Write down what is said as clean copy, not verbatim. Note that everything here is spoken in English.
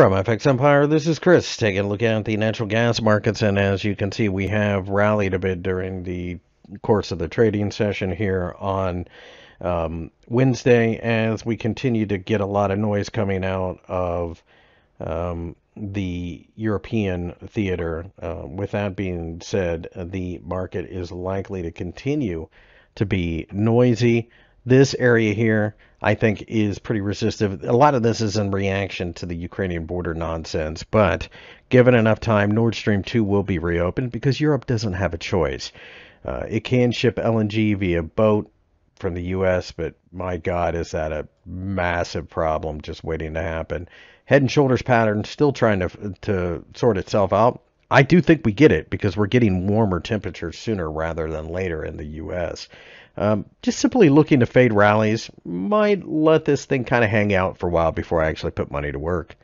From FX Empire, this is Chris taking a look at the natural gas markets, and as you can see, we have rallied a bit during the course of the trading session here on Wednesday, as we continue to get a lot of noise coming out of the European theater. With that being said, the market is likely to continue to be noisy. This area here, I think, is pretty resistive. A lot of this is in reaction to the Ukrainian border nonsense, but given enough time, Nord Stream 2 will be reopened because Europe doesn't have a choice. It can ship LNG via boat from the U.S., but my God, is that a massive problem just waiting to happen. Head and shoulders pattern still trying to sort itself out. I do think we get it because we're getting warmer temperatures sooner rather than later in the U.S. Just simply looking to fade rallies, might let this thing kind of hang out for a while before I actually put money to work.